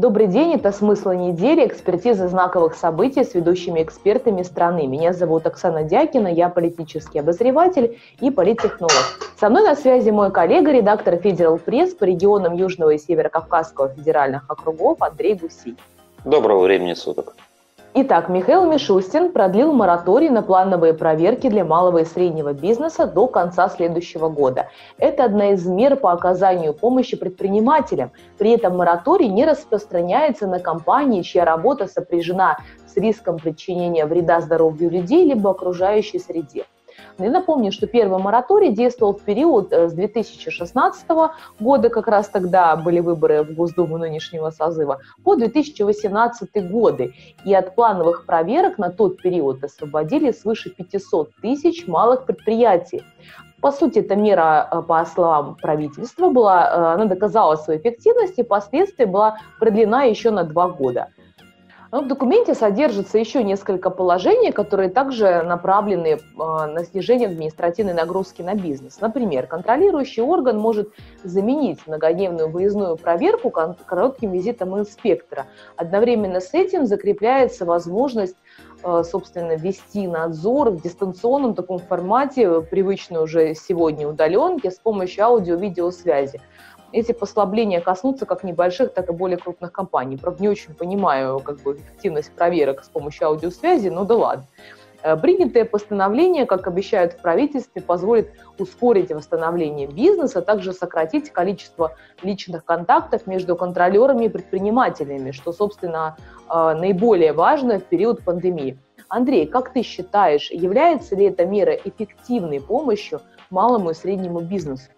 Добрый день, это «Смысл недели», экспертиза знаковых событий с ведущими экспертами страны. Меня зовут Оксана Дякина, я политический обозреватель и политтехнолог. Со мной на связи мой коллега, редактор «ФедералПресс» по регионам Южного и Северо-Кавказского федеральных округов Андрей Гусий. Доброго времени суток. Итак, Михаил Мишустин продлил мораторий на плановые проверки для малого и среднего бизнеса до конца следующего года. Это одна из мер по оказанию помощи предпринимателям. При этом мораторий не распространяется на компании, чья работа сопряжена с риском причинения вреда здоровью людей либо окружающей среде. Я напомню, что первый мораторий действовал в период с 2016 года, как раз тогда были выборы в Госдуму нынешнего созыва, по 2018 годы. И от плановых проверок на тот период освободили свыше 500 тысяч малых предприятий. По сути, эта мера, по словам правительства, она доказала свою эффективность и впоследствии была продлена еще на 2 года. Но в документе содержится еще несколько положений, которые также направлены на снижение административной нагрузки на бизнес. Например, контролирующий орган может заменить многодневную выездную проверку коротким визитом инспектора. Одновременно с этим закрепляется возможность, собственно, вести надзор в дистанционном таком формате, привычной уже сегодня удаленке, с помощью аудио-видеосвязи. Эти послабления коснутся как небольших, так и более крупных компаний. Правда, не очень понимаю эффективность проверок с помощью аудиосвязи, но да ладно. Принятое постановление, как обещают в правительстве, позволит ускорить восстановление бизнеса, а также сократить количество личных контактов между контролерами и предпринимателями, что, собственно, наиболее важно в период пандемии. Андрей, как ты считаешь, является ли эта мера эффективной помощью малому и среднему бизнесу?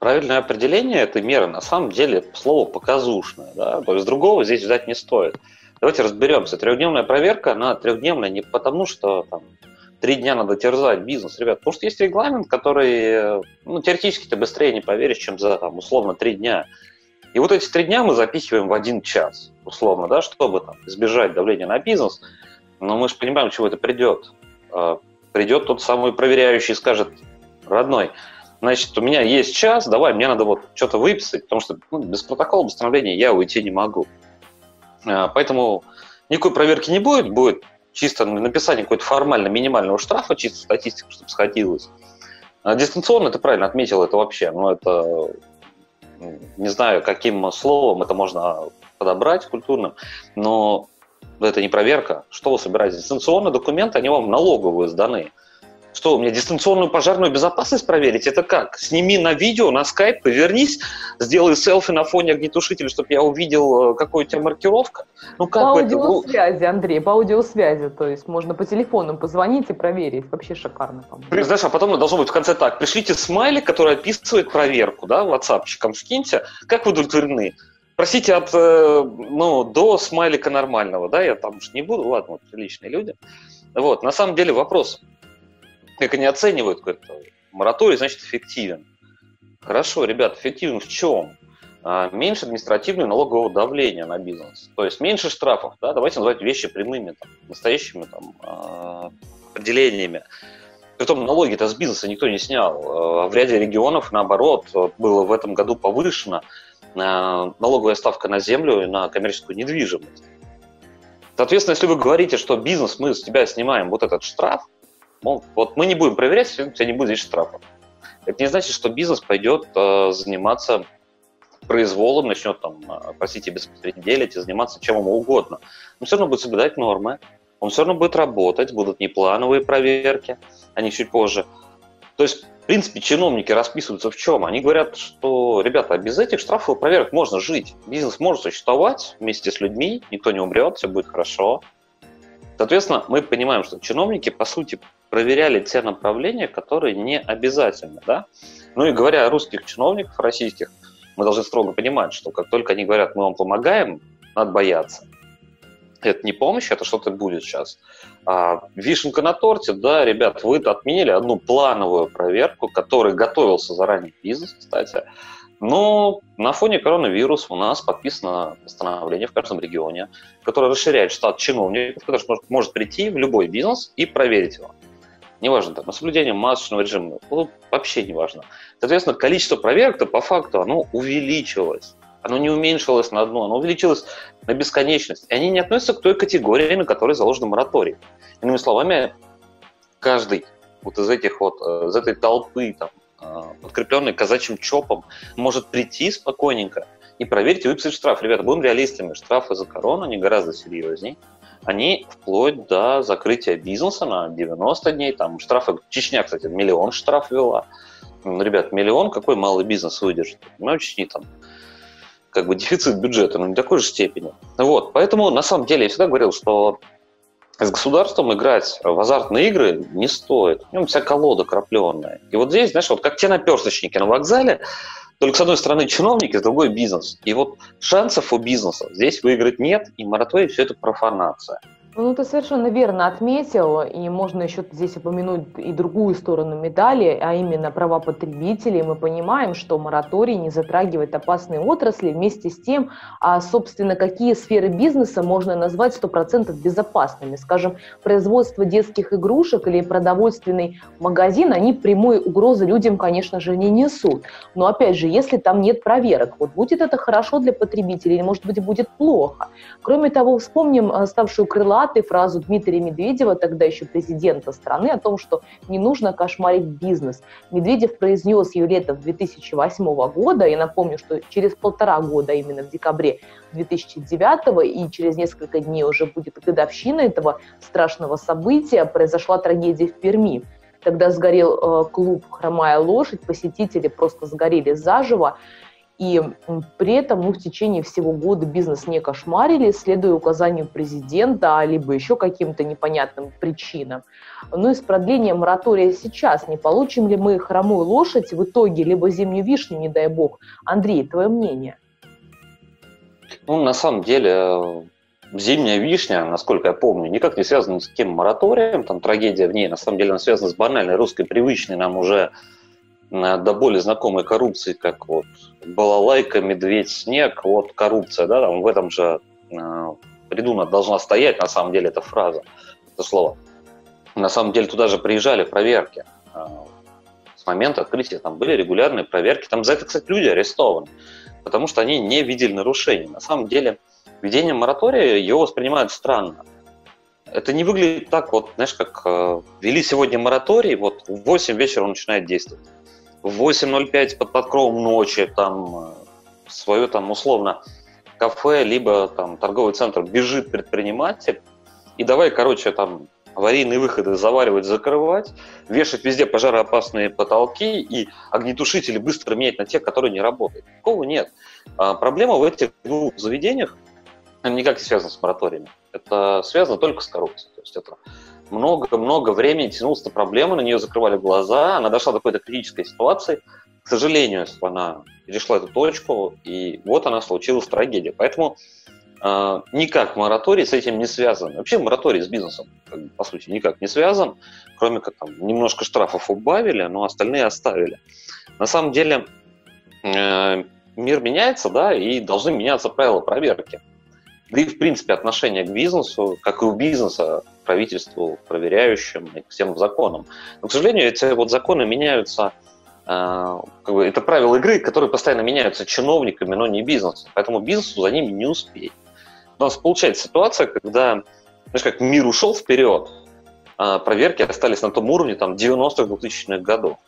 Правильное определение этой меры на самом деле слово показушное, да? То есть другого здесь ждать не стоит. Давайте разберемся. Трехдневная проверка, она трехдневная не потому, что там 3 дня надо терзать бизнес, ребят, потому что есть регламент, который, теоретически ты быстрее не поверишь, чем за, условно, 3 дня. И вот эти 3 дня мы запихиваем в 1 час, условно, да, чтобы избежать давления на бизнес. Но мы же понимаем, к чему это придет. Придет тот самый проверяющий и скажет: родной, значит, у меня есть час, давай, мне надо что-то выписать, потому что без протокола восстановления я уйти не могу. Поэтому никакой проверки не будет, будет чисто написание какой-то формально минимального штрафа, чисто статистика, чтобы сходилось. Дистанционно, ты правильно отметил, это вообще, это, не знаю, каким словом это можно подобрать культурным, но это не проверка. Что вы собираетесь? Дистанционно документы, они вам налоговые сданы. Что, у меня дистанционную пожарную безопасность проверить? Это как? Сними на видео, на скайп, повернись, сделай селфи на фоне огнетушителя, чтобы я увидел, какая у тебя маркировка. По аудиосвязи, Андрей, по аудиосвязи. То есть можно по телефону позвонить и проверить. Вообще шикарно. По-моему. Знаешь, а потом должно быть в конце так. Пришлите смайлик, который описывает проверку, да, ватсапчиком скиньте. Как вы удовлетворены? Простите, до смайлика нормального, да, я там уж не буду. Ладно, приличные люди. На самом деле вопрос. Как они оценивают какой-то мораторий, значит, эффективен. Хорошо, ребят, эффективен в чем? Меньше административного налогового давления на бизнес. То есть меньше штрафов. Да? Давайте называть вещи прямыми, настоящими определениями. Притом налоги-то с бизнеса никто не снял. В ряде регионов, наоборот, было в этом году повышена налоговая ставка на землю и на коммерческую недвижимость. Соответственно, если вы говорите, что бизнес, мы с тебя снимаем этот штраф, мы не будем проверять, если у тебя не будет здесь штрафов. Это не значит, что бизнес пойдет заниматься произволом, начнет беспределить и заниматься чем ему угодно. Он все равно будет соблюдать нормы, он все равно будет работать, будут неплановые проверки, они чуть позже. То есть, в принципе, чиновники расписываются в чем? Они говорят, что, ребята, без этих штрафов и проверок можно жить. Бизнес может существовать вместе с людьми, никто не умрет, все будет хорошо. Соответственно, мы понимаем, что чиновники, по сути, проверяли те направления, которые не обязательны. Да? И говоря о русских чиновниках, российских, мы должны строго понимать, что как только они говорят, мы вам помогаем, надо бояться. Это не помощь, это что-то будет сейчас. Вишенка на торте, да, ребят, вы отменили одну плановую проверку, которой готовился заранее бизнес, кстати. Но на фоне коронавируса у нас подписано постановление в каждом регионе, которое расширяет штат чиновников, который может прийти в любой бизнес и проверить его. Неважно, на соблюдение масочного режима, вообще неважно. Соответственно, количество проверок-то по факту оно увеличилось. Оно не уменьшилось на одно, оно увеличилось на бесконечность. И они не относятся к той категории, на которой заложен мораторий. Иными словами, каждый вот из этих вот, из этой толпы, там, подкрепленный казачьим чопом, может прийти спокойненько и проверить и выписать штраф. Ребята, будем реалистами, штрафы за корону, они гораздо серьезней. Они вплоть до закрытия бизнеса на 90 дней. Там штрафы, Чечня, кстати, 1 миллион штраф ввела. Ну, ребят, 1 миллион, какой малый бизнес выдержит? Ну, Чечни там как бы дефицит бюджета, но не такой же степени. Вот, поэтому на самом деле я всегда говорил, что с государством играть в азартные игры не стоит. В нем вся колода крапленая. И вот здесь, знаешь, вот как те наперсточники на вокзале, только с одной стороны чиновники, с другой бизнес. И вот шансов у бизнеса здесь выиграть нет, и мораторий — все это профанация. Ну, ты совершенно верно отметил, и можно еще здесь упомянуть и другую сторону медали, а именно права потребителей. Мы понимаем, что мораторий не затрагивает опасные отрасли, вместе с тем, собственно, какие сферы бизнеса можно назвать 100% безопасными. Скажем, производство детских игрушек или продовольственный магазин, они прямой угрозы людям, конечно же, не несут. Но, опять же, если там нет проверок, вот будет это хорошо для потребителей или, может быть, будет плохо. Кроме того, вспомним ставшую крылатой фразу Дмитрия Медведева, тогда еще президента страны, о том, что не нужно кошмарить бизнес. Медведев произнес ее летом 2008 года, я напомню, что через 1,5 года, именно в декабре 2009, и через несколько дней уже будет годовщина этого страшного события, произошла трагедия в Перми. Тогда сгорел клуб «Хромая лошадь», посетители просто сгорели заживо. И при этом в течение всего года бизнес не кошмарили, следуя указанию президента, либо еще каким-то непонятным причинам. Ну и с продлением моратория сейчас. Не получим ли мы хромую лошадь в итоге, либо зимнюю вишню, не дай бог? Андрей, твое мнение? Ну, на самом деле, зимняя вишня, насколько я помню, никак не связана с тем мораторием. Там трагедия в ней, на самом деле, она связана с банальной русской, привычной нам уже до боли знакомой коррупции, как вот балалайка, медведь, снег, вот коррупция, да, там в этом же ряду должна стоять, на самом деле, эта фраза, это слово. На самом деле туда же приезжали проверки. С момента открытия там были регулярные проверки, там за это, кстати, люди арестованы, потому что они не видели нарушений. На самом деле введение моратория, его воспринимают странно. Это не выглядит так, вот, знаешь, как ввели сегодня мораторий, вот в 8 вечера он начинает действовать. В 8:05 под кровом ночи там свое там условно кафе либо там торговый центр бежит предприниматель и давай, короче, там аварийные выходы заваривать, закрывать, вешать везде пожароопасные потолки и огнетушители быстро менять на тех, которые не работают. Такого нет. Проблема в этих двух заведениях никак не связана с мораториями. Это связано только с коррупцией. То есть это много-много времени тянулась эта проблема, на нее закрывали глаза, она дошла до какой-то критической ситуации. К сожалению, она перешла эту точку, и вот она случилась, трагедия. Поэтому никак мораторий с этим не связан. Вообще мораторий с бизнесом, как бы, по сути, никак не связан, кроме как там немножко штрафов убавили, но остальные оставили. На самом деле мир меняется, да, и должны меняться правила проверки. Да и, в принципе, отношение к бизнесу, как и у бизнеса, к правительству, к проверяющим и к всем законам. Но, к сожалению, эти вот законы меняются, как бы, это правила игры, которые постоянно меняются чиновниками, но не бизнесом. Поэтому бизнесу за ними не успеть. У нас получается ситуация, когда, знаешь, как мир ушел вперед, а проверки остались на том уровне там, 90-х, 2000-х годов.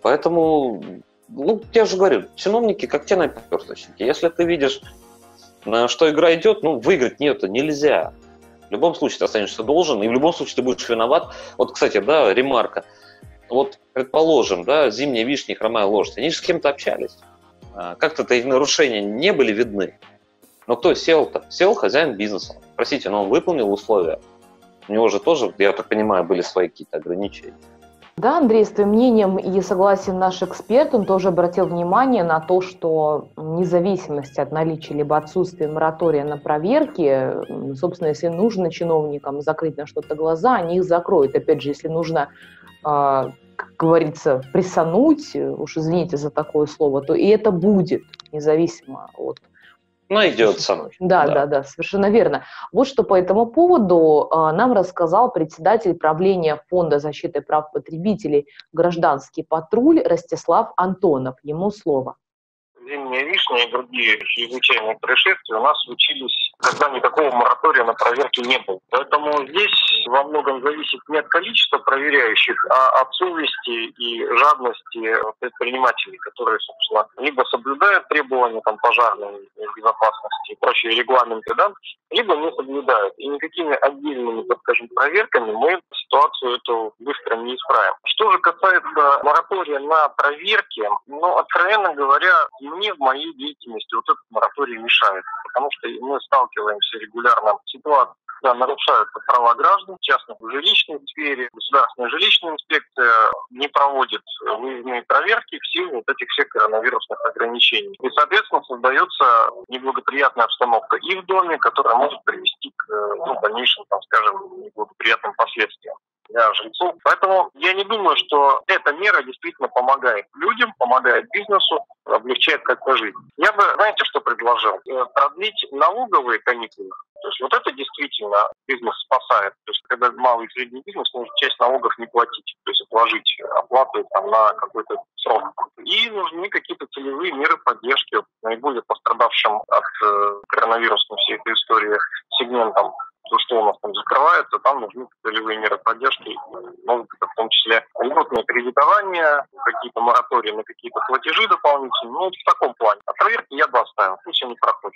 Поэтому, ну, я же говорю, чиновники как те наперсточники. Если ты видишь, на что игра идет, ну, выиграть нельзя. В любом случае ты останешься должен, и в любом случае ты будешь виноват. Вот, кстати, да, ремарка. Вот, предположим, да, зимняя вишня и хромая лошадь, они же с кем-то общались. Как-то их нарушения не были видны. Но кто сел-то? Сел хозяин бизнеса. Простите, но он выполнил условия. У него же тоже, я так понимаю, были свои какие-то ограничения. Да, Андрей, с твоим мнением и согласен наш эксперт, он тоже обратил внимание на то, что вне зависимости от наличия либо отсутствия моратория на проверки, собственно, если нужно чиновникам закрыть на что-то глаза, они их закроют. Опять же, если нужно, как говорится, прессануть, уж извините за такое слово, то и это будет, независимо от... Найдется. Да, совершенно верно. Вот что по этому поводу нам рассказал председатель правления Фонда защиты прав потребителей «Гражданский патруль» Ростислав Антонов. Ему слово. «Зимняя вишня» и другие чрезвычайные происшествия у нас случились, когда никакого моратория на проверки не было. Поэтому здесь во многом зависит не от количества проверяющих, а от совести и жадности предпринимателей, которые, собственно, либо соблюдают требования пожарной безопасности и прочие регламенты, да, либо не соблюдают. И никакими отдельными, так скажем, проверками мы ситуацию эту быстро не исправим. Что же касается моратория на проверки, откровенно говоря, мне в моей деятельности вот этот мораторий мешает, потому что мы сталкиваемся регулярно с ситуацией, когда нарушаются права граждан, в частности в жилищной сфере. Государственная жилищная инспекция не проводит выездные проверки в силу вот этих всех коронавирусных ограничений. И, соответственно, создается неблагоприятная обстановка и в доме, которая может привести к дальнейшим, неблагоприятным последствиям для жильцов. Поэтому я не думаю, что эта мера действительно помогает людям, помогает бизнесу, облегчает как-то жизнь. Я бы, что предложил? Продлить налоговые каникулы. То есть вот это действительно бизнес спасает. То есть когда малый и средний бизнес может часть налогов не платить, то есть отложить оплату на какой-то срок. И нужны какие-то целевые меры поддержки наиболее пострадавшим от коронавируса всей этой истории сегментам. То, что у нас там закрывается, там нужны целевые меры поддержки, в том числе льготное кредитование, какие-то моратории на какие-то платежи дополнительные, в таком плане. А проверки я бы оставил, пусть они проходят.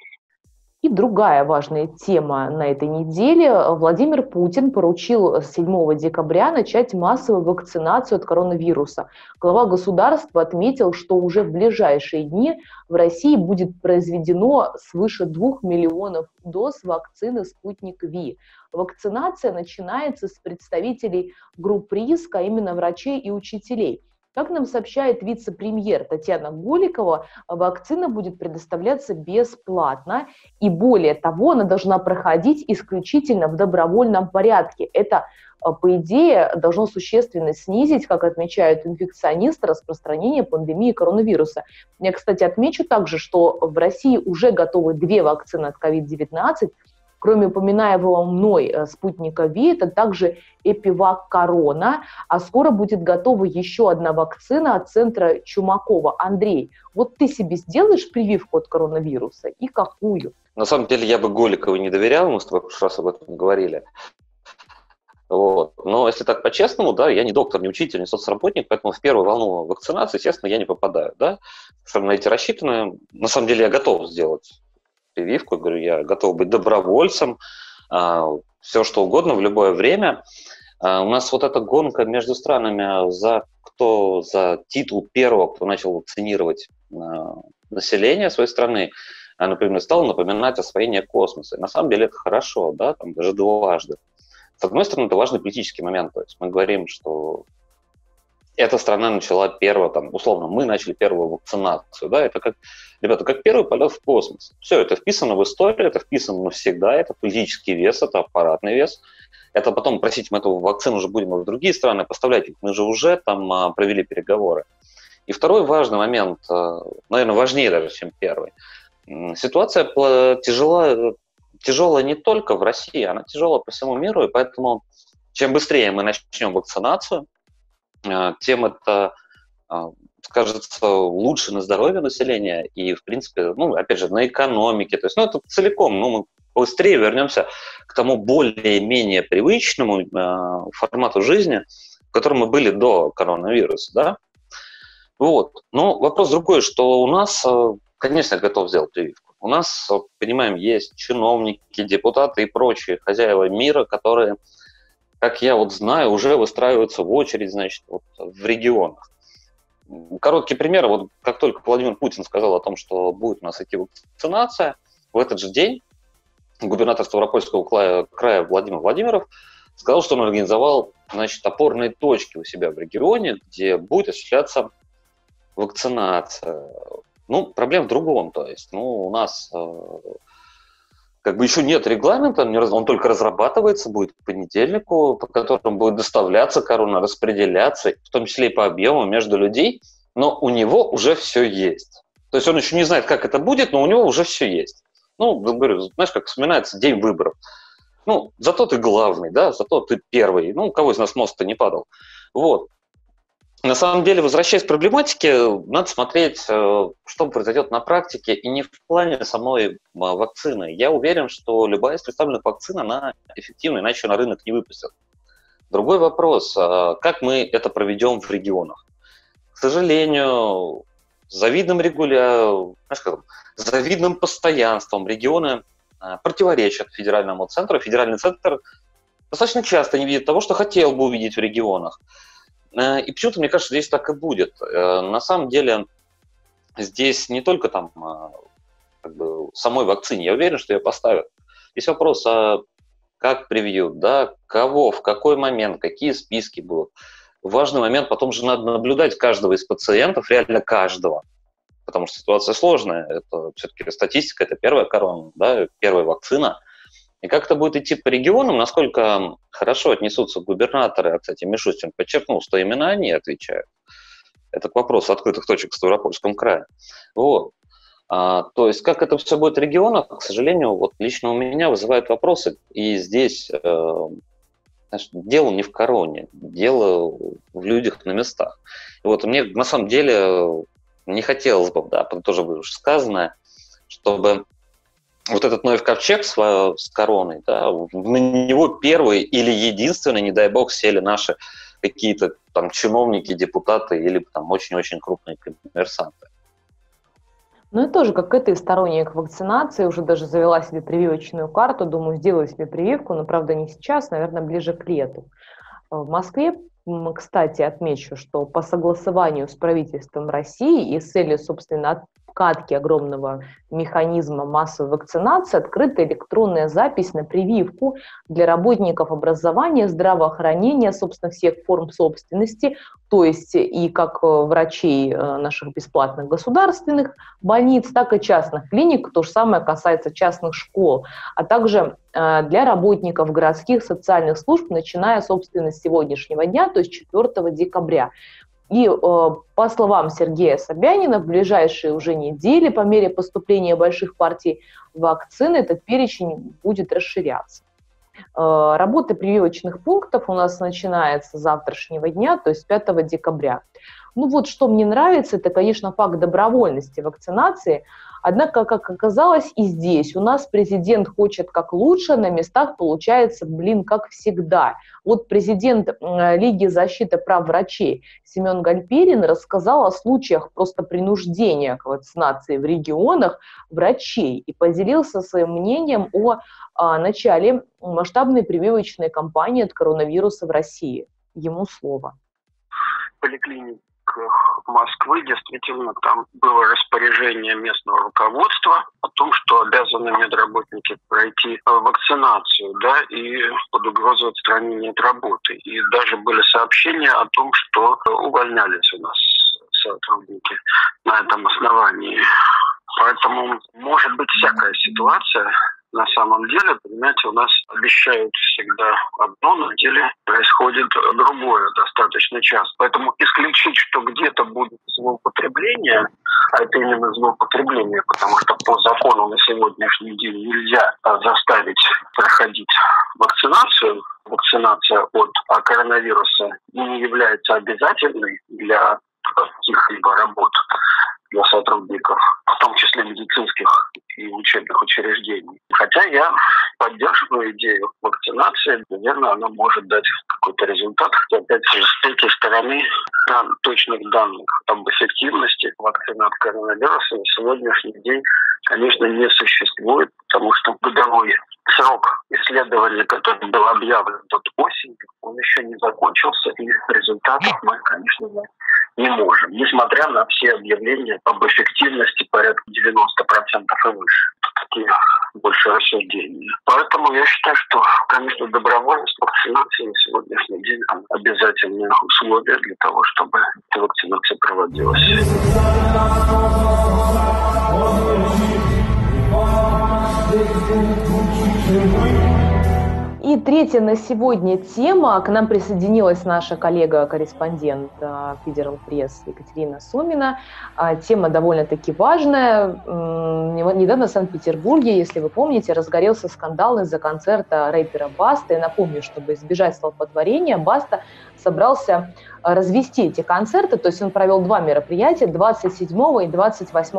И другая важная тема на этой неделе. Владимир Путин поручил 7 декабря начать массовую вакцинацию от коронавируса. Глава государства отметил, что уже в ближайшие дни в России будет произведено свыше 2 миллионов доз вакцины «Спутник V». Вакцинация начинается с представителей групп риска, а именно врачей и учителей. Как нам сообщает вице-премьер Татьяна Голикова, вакцина будет предоставляться бесплатно. И более того, она должна проходить исключительно в добровольном порядке. Это, по идее, должно существенно снизить, как отмечают инфекционисты, распространение пандемии коронавируса. Я, кстати, отмечу также, что в России уже готовы 2 вакцины от COVID-19. Кроме упоминаемого мной «Спутника V», это также «Эпивак-корона», а скоро будет готова еще одна вакцина от центра Чумакова. Андрей, вот ты себе сделаешь прививку от коронавируса и какую? На самом деле я бы Голикову не доверял, мы с тобой в прошлый раз об этом говорили. Но если так по-честному, я не доктор, не учитель, не соцработник, поэтому в первую волну вакцинации, естественно, я не попадаю. Что на эти рассчитаны, на самом деле я готов сделать прививку, говорю, я готов быть добровольцем, все что угодно в любое время. У нас вот эта гонка между странами за титул первого, кто начал вакцинировать население своей страны, например, стала напоминать освоение космоса. И на самом деле это хорошо, даже дважды. С одной стороны, это важный политический момент, то есть мы говорим, что эта страна начала первую, мы начали первую вакцинацию, это как первый полет в космос. Все, это вписано в историю, это вписано навсегда, это политический вес, это аппаратный вес. Это потом, мы эту вакцину уже будем в другие страны поставлять, мы же уже провели переговоры. И второй важный момент, наверное, важнее даже, чем первый. Ситуация тяжелая не только в России, она тяжелая по всему миру, и поэтому чем быстрее мы начнем вакцинацию, тем это скажется лучше на здоровье населения и, в принципе, на экономике. То есть, это целиком, мы быстрее вернемся к тому более-менее привычному формату жизни, в котором мы были до коронавируса, Но вопрос другой, что у нас, конечно, готов сделать прививку. У нас, понимаем, есть чиновники, депутаты и прочие хозяева мира, которые, как я знаю, уже выстраиваются в очередь, в регионах. Короткий пример. Как только Владимир Путин сказал о том, что будет у нас идти вакцинация, в этот же день губернатор Ставропольского края Владимир Владимиров сказал, что он организовал, опорные точки у себя в регионе, где будет осуществляться вакцинация. Проблема в другом. То есть, у нас еще нет регламента, он только разрабатывается, будет к понедельнику, по которому будет доставляться корона, распределяться, в том числе и по объему между людей, но у него уже все есть. То есть он еще не знает, как это будет, но у него уже все есть. Говорю, как вспоминается день выборов. Зато ты главный, зато ты первый. У кого из нас мост-то не падал. На самом деле, возвращаясь к проблематике, надо смотреть, что произойдет на практике, и не в плане самой вакцины. Я уверен, что любая из представленных вакцин, она эффективна, иначе на рынок не выпустят. Другой вопрос, как мы это проведем в регионах. К сожалению, завидным постоянством регионы противоречат федеральному центру. Федеральный центр достаточно часто не видит того, что хотел бы увидеть в регионах. И почему-то, мне кажется, здесь так и будет. На самом деле, здесь не только там, самой вакцине, я уверен, что ее поставят. Есть вопрос, а как привьют, да, кого, в какой момент, какие списки будут. Важный момент, потом же надо наблюдать каждого из пациентов, реально каждого, потому что ситуация сложная. Это все-таки статистика, это первая корона, да, первая вакцина. И как это будет идти по регионам, насколько хорошо отнесутся губернаторы, кстати, Мишустин подчеркнул, что именно они отвечают. Это к вопросу открытых точек в Ставропольском крае. Вот. То есть как это все будет в регионах, к сожалению, вот лично у меня вызывают вопросы. И здесь дело не в короне, дело в людях на местах. И вот мне на самом деле не хотелось бы, да, тоже уже сказанное, чтобы... Вот этот Ноев ковчег с короной, да, на него первые или единственные, не дай бог, сели наши какие-то там чиновники, депутаты или там очень-очень крупные коммерсанты. Ну и тоже, как и ты, сторонник вакцинации, уже даже завела себе прививочную карту, думаю, сделаю себе прививку, но, правда, не сейчас, наверное, ближе к лету. В Москве, кстати, отмечу, что по согласованию с правительством России и с целью, собственно, катки огромного механизма массовой вакцинации, открыта электронная запись на прививку для работников образования, здравоохранения, собственно, всех форм собственности, то есть и как врачей наших бесплатных государственных больниц, так и частных клиник, то же самое касается частных школ, а также для работников городских социальных служб, начиная, собственно, с сегодняшнего дня, то есть 4 декабря. И, по словам Сергея Собянина, в ближайшие уже недели, по мере поступления больших партий вакцины, этот перечень будет расширяться. Работа прививочных пунктов у нас начинается с завтрашнего дня, то есть 5 декабря. Ну вот, что мне нравится, это, конечно, факт добровольности вакцинации. Однако, как оказалось, и здесь у нас президент хочет как лучше, на местах получается, как всегда. Вот президент Лиги защиты прав врачей Семен Гальперин рассказал о случаях просто принуждения к вакцинации в регионах врачей и поделился своим мнением о начале масштабной прививочной кампании от коронавируса в России. Ему слово. Поликлиниках Москвы действительно там было распоряжение местного руководства о том, что обязаны медработники пройти вакцинацию, да, и под угрозой отстранения от работы. И даже были сообщения о том, что увольнялись у нас сотрудники на этом основании. Поэтому может быть всякая ситуация. На самом деле, понимаете, у нас обещают всегда одно, на деле происходит другое достаточно часто. Поэтому исключить, что где-то будет злоупотребление, а это именно злоупотребление, потому что по закону на сегодняшний день нельзя заставить проходить вакцинацию. Вакцинация от коронавируса не является обязательной для каких-либо работ, для сотрудников, в том числе медицинских и учебных учреждений. Хотя я поддерживаю идею вакцинации. Наверное, она может дать какой-то результат. Хотя, опять же, с этой стороны, точных данных об эффективности вакцины от коронавируса на сегодняшний день, конечно, не существует, потому что годовой срок исследования, который был объявлен от осени, он еще не закончился, и результатов мы, конечно, не можем, несмотря на все объявления об эффективности порядка 90% и выше. Такие больше рассуждения. Поэтому я считаю, что, конечно, добровольность вакцинации на сегодняшний день обязательное условие для того, чтобы эта вакцинация проводилась. И третья на сегодня тема. К нам присоединилась наша коллега-корреспондент ФедералПресс Екатерина Сумина. Тема довольно-таки важная. Недавно в Санкт-Петербурге, если вы помните, разгорелся скандал из-за концерта рэпера Басты. Я напомню, чтобы избежать столпотворения, Баста собрался развести эти концерты, то есть он провел два мероприятия 27 и 28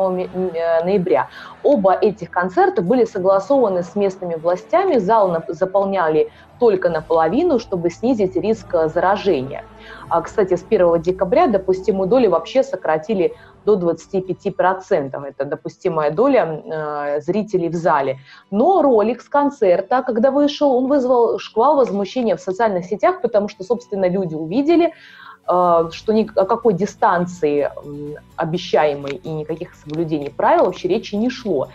ноября. Оба этих концерта были согласованы с местными властями, зал заполняли только наполовину, чтобы снизить риск заражения. Кстати, с 1 декабря допустимую долю вообще сократили до 25%. Это допустимая доля зрителей в зале. Но ролик с концерта, когда вышел, он вызвал шквал возмущения в социальных сетях, потому что, собственно, люди увидели, что ни о какой дистанции обещаемой и никаких соблюдений правил вообще речи не шло.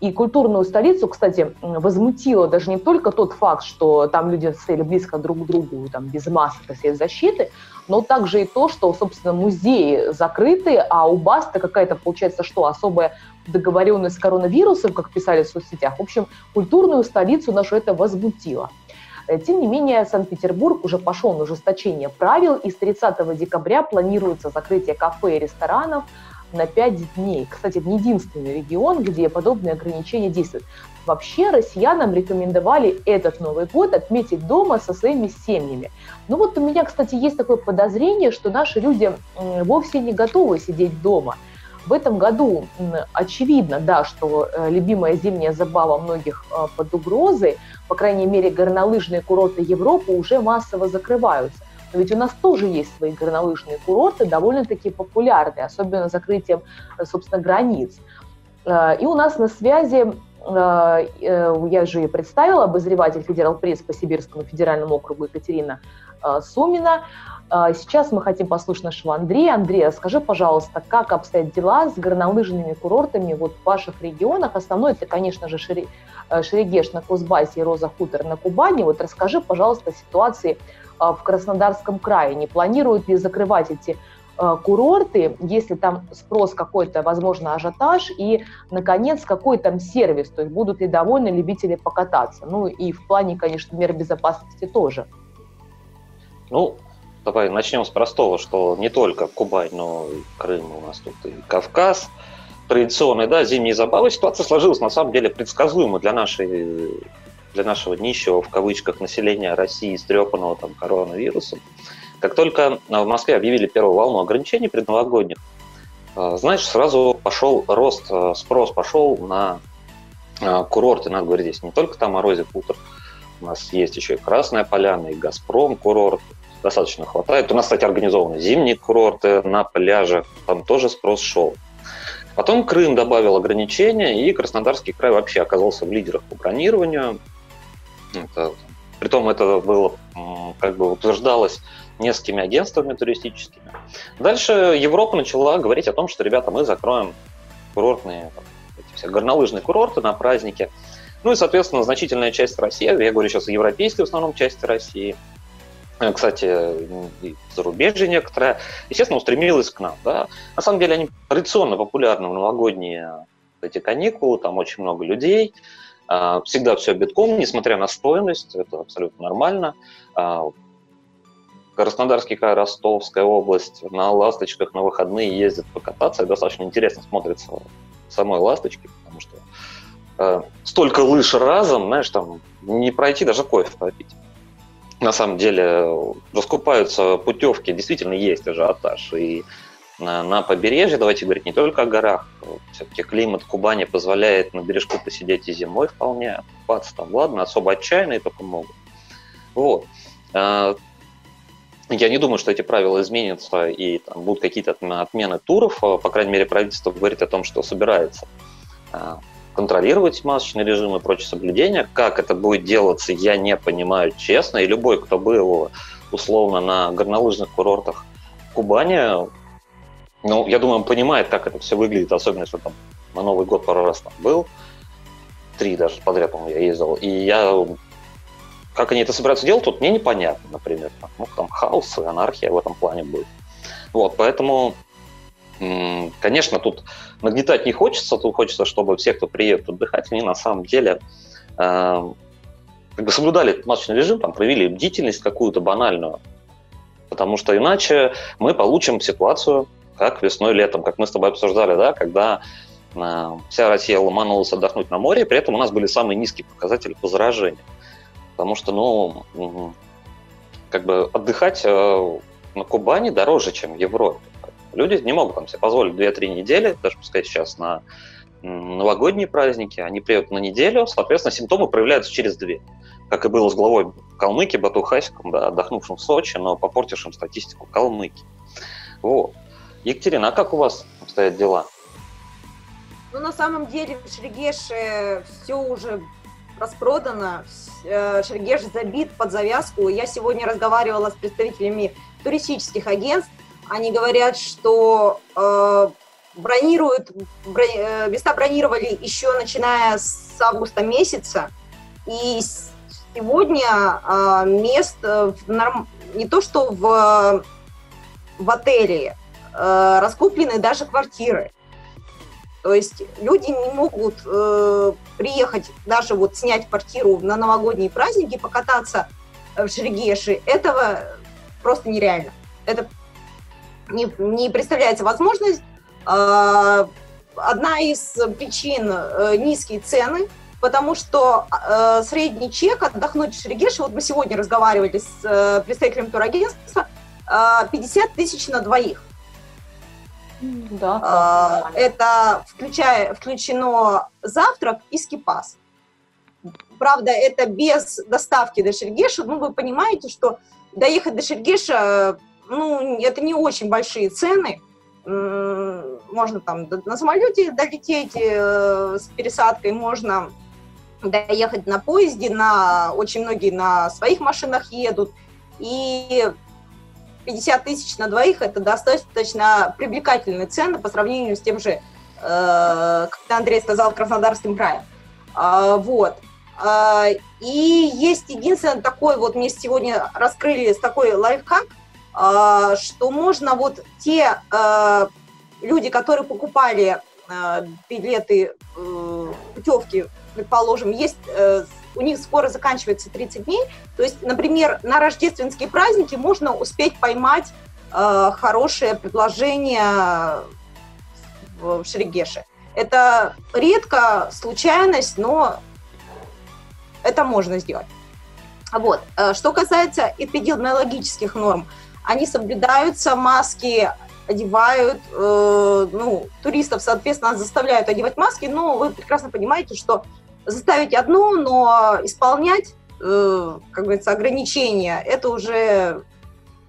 И культурную столицу, кстати, возмутило даже не только тот факт, что там люди стояли близко друг к другу, там, без масок и средств защиты, но также и то, что, собственно, музеи закрыты, а у Басты какая-то, получается, что особая договоренность с коронавирусом, как писали в соцсетях. В общем, культурную столицу нашу это возмутило. Тем не менее, Санкт-Петербург уже пошел на ужесточение правил, и с 30 декабря планируется закрытие кафе и ресторанов на 5 дней. Кстати, это не единственный регион, где подобные ограничения действуют. Вообще, россиянам рекомендовали этот Новый год отметить дома со своими семьями. Ну вот у меня, кстати, есть такое подозрение, что наши люди вовсе не готовы сидеть дома. В этом году очевидно, да, что любимая зимняя забава многих под угрозой, по крайней мере, горнолыжные курорты Европы уже массово закрываются. Но ведь у нас тоже есть свои горнолыжные курорты, довольно-таки популярные, особенно закрытием, собственно, границ. И у нас на связи, я же и представила, обозреватель ФедералПресс по Сибирскому федеральному округу Екатерина Сумина. Сейчас мы хотим послушать нашего Андрея. Андрей, расскажи, пожалуйста, как обстоят дела с горнолыжными курортами вот в ваших регионах? Основной это, конечно же, Шерегеш на Кузбассе и Роза Хутор на Кубани. Вот расскажи, пожалуйста, о ситуации в Краснодарском крае. Не планируют ли закрывать эти курорты, если там спрос какой-то, возможно, ажиотаж, и, наконец, какой там сервис, то есть будут ли довольны любители покататься? Ну и в плане, конечно, мер безопасности тоже. Ну, давай начнем с простого, что не только Кубань, но и Крым, у нас тут и Кавказ. Традиционные, да, зимние забавы. Ситуация сложилась, на самом деле, предсказуемо для нашего нищего, в кавычках, населения России, истрепанного там коронавирусом. Как только в Москве объявили первую волну ограничений предновогодних, значит, сразу пошел рост, спрос пошел на курорты, надо говорить здесь, не только там о Розе Хутор, у нас есть еще и Красная Поляна, и Газпром курорт, достаточно хватает. У нас, кстати, организованы зимние курорты на пляже, там тоже спрос шел. Потом Крым добавил ограничения, и Краснодарский край вообще оказался в лидерах по бронированию. Притом это было, как бы, утверждалось несколькими агентствами туристическими. Дальше Европа начала говорить о том, что, ребята, мы закроем курортные, эти все горнолыжные курорты на праздники. Ну и, соответственно, значительная часть России, я говорю сейчас о европейской в основном части России, кстати, и зарубежье некоторое, естественно, устремилось к нам. Да? На самом деле они традиционно популярны в новогодние эти каникулы, там очень много людей. Всегда все битком, несмотря на стоимость, это абсолютно нормально. Краснодарский край, Ростовская область, на ласточках на выходные ездят покататься. И достаточно интересно смотрится самой ласточки, потому что столько лыж разом, знаешь, там не пройти, даже кофе попить. На самом деле раскупаются путевки, действительно есть ажиотаж. И на побережье, давайте говорить не только о горах, все-таки климат Кубани позволяет на бережку посидеть и зимой вполне, купаться там, ладно, особо отчаянные только могут. Вот. Я не думаю, что эти правила изменятся и там будут какие-то отмены туров, по крайней мере, правительство говорит о том, что собирается контролировать масочный режим и прочие соблюдения. Как это будет делаться, я не понимаю, честно, и любой, кто был условно на горнолыжных курортах Кубани, ну, я думаю, он понимает, как это все выглядит, особенно, что там на Новый год пару раз там был, 3 даже подряд, по-моему, я ездил, и как они это собираются делать, тут мне непонятно, например, ну, там хаос и анархия в этом плане будет. Вот, поэтому, конечно, тут нагнетать не хочется, тут хочется, чтобы все, кто приедет отдыхать, они на самом деле как бы соблюдали масочный режим, там, проявили бдительность какую-то банальную, потому что иначе мы получим ситуацию, как весной-летом, как мы с тобой обсуждали, да, когда вся Россия ломанулась отдохнуть на море, при этом у нас были самые низкие показатели по заражению, потому что, ну, как бы отдыхать на Кубани дороже, чем в Европе. Люди не могут там себе позволить 2-3 недели, даже пускай сейчас на новогодние праздники, они приедут на неделю, соответственно, симптомы проявляются через 2. Как и было с главой Калмыкии, Бату Хасиком, да, отдохнувшим в Сочи, но попортившим статистику Калмыкии. Вот. Екатерина, а как у вас обстоят дела? Ну, на самом деле в Шерегеше все уже распродано, Шерегеш забит под завязку. Я сегодня разговаривала с представителями туристических агентств, они говорят, что места бронировали еще начиная с августа месяца, и сегодня мест не то что в отеле, раскуплены даже квартиры. То есть люди не могут приехать, даже вот снять квартиру на новогодние праздники, покататься в Шерегеше. Этого просто нереально. Это не представляется возможность. Одна из причин низкие цены, потому что средний чек отдохнуть в Шерегеше, вот мы сегодня разговаривали с представителем турагентства, 50 тысяч на двоих. Да. Это включено завтрак и скипас. Правда, это без доставки до Шерегеша. Ну, вы понимаете, что доехать до Шерегеша, ну, это не очень большие цены. Можно там на самолете долететь с пересадкой, можно доехать на поезде, очень многие на своих машинах едут. И 50 тысяч на двоих – это достаточно привлекательная цена по сравнению с тем же, как Андрей сказал, Краснодарским краем. Вот. И есть единственное такой, вот мне сегодня раскрыли такой лайфхак, что можно вот те люди, которые покупали билеты, путевки, предположим, есть... у них скоро заканчивается 30 дней, то есть, например, на рождественские праздники можно успеть поймать хорошее предложение в Шерегеше. Это редко, случайность, но это можно сделать. Вот. Что касается эпидемиологических норм, они соблюдаются, маски одевают, туристов, соответственно, заставляют одевать маски, но вы прекрасно понимаете, что заставить одно, но исполнять, как говорится, ограничения, это уже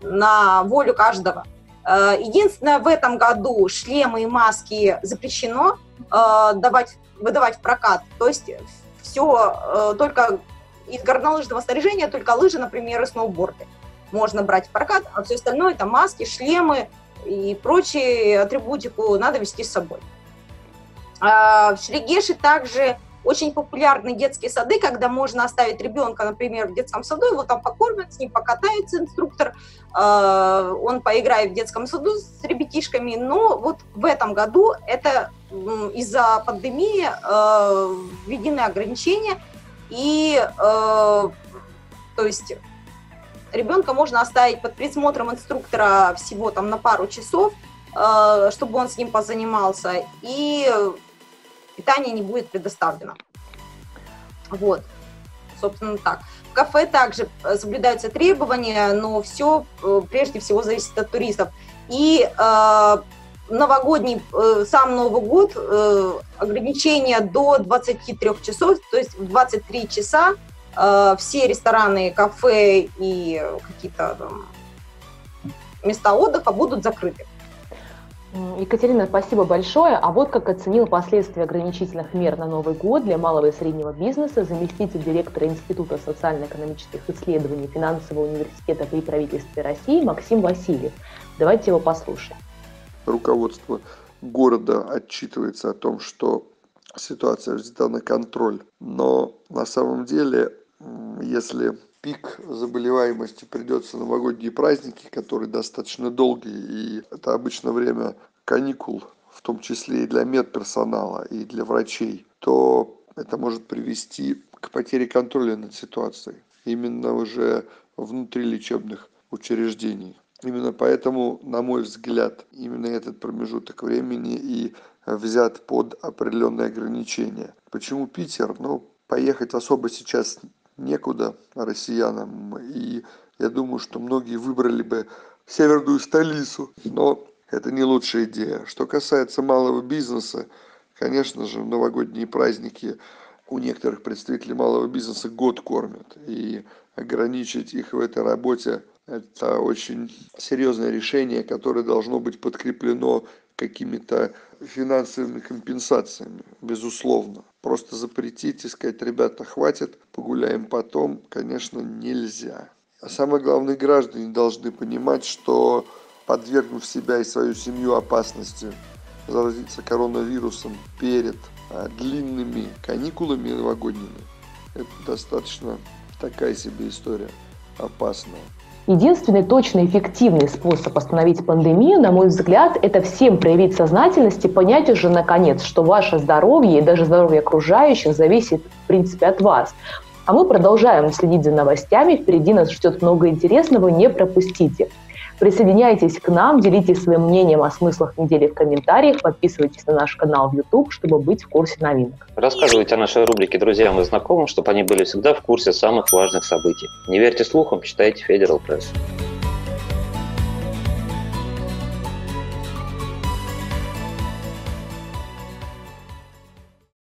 на волю каждого. Единственное, в этом году шлемы и маски запрещено выдавать в прокат. То есть все только из горнолыжного снаряжения, только лыжи, например, и сноуборды можно брать в прокат, а все остальное, это маски, шлемы и прочие атрибутику надо вести с собой. В Шерегеше также очень популярны детские сады, когда можно оставить ребенка, например, в детском саду, его там покормят, с ним покатается инструктор, он поиграет в детском саду с ребятишками, но вот в этом году это из-за пандемии введены ограничения, и то есть ребенка можно оставить под присмотром инструктора всего там на пару часов, чтобы он с ним позанимался, и питание не будет предоставлено. Вот, собственно, так. В кафе также соблюдаются требования, но все прежде всего зависит от туристов. И сам Новый год, ограничение до 23 часов, то есть в 23 часа все рестораны, кафе и какие-то места отдыха будут закрыты. Екатерина, спасибо большое. А вот как оценил последствия ограничительных мер на Новый год для малого и среднего бизнеса заместитель директора Института социально-экономических исследований Финансового университета при правительстве России Максим Васильев. Давайте его послушаем. Руководство города отчитывается о том, что ситуация взята на контроль. Но на самом деле, если пик заболеваемости придется на новогодние праздники, которые достаточно долгие, и это обычно время каникул, в том числе и для медперсонала, и для врачей, то это может привести к потере контроля над ситуацией, именно уже внутри лечебных учреждений. Именно поэтому, на мой взгляд, именно этот промежуток времени и взят под определенные ограничения. Почему Питер? Ну, поехать особо сейчас некуда россиянам, и я думаю, что многие выбрали бы северную столицу, но это не лучшая идея. Что касается малого бизнеса, конечно же, в новогодние праздники у некоторых представителей малого бизнеса год кормят, и ограничить их в этой работе – это очень серьезное решение, которое должно быть подкреплено какими-то финансовыми компенсациями, безусловно. Просто запретить и сказать, ребята, хватит, погуляем потом, конечно, нельзя. А самое главное, граждане должны понимать, что, подвергнув себя и свою семью опасности заразиться коронавирусом перед длинными каникулами новогодними, это достаточно такая себе история опасная. Единственный точно эффективный способ остановить пандемию, на мой взгляд, это всем проявить сознательность и понять уже наконец, что ваше здоровье и даже здоровье окружающих зависит, в принципе, от вас. А мы продолжаем следить за новостями, впереди нас ждет много интересного, не пропустите. Присоединяйтесь к нам, делитесь своим мнением о смыслах недели в комментариях, подписывайтесь на наш канал в YouTube, чтобы быть в курсе новинок. Рассказывайте о нашей рубрике друзьям и знакомым, чтобы они были всегда в курсе самых важных событий. Не верьте слухам, читайте «ФедералПресс».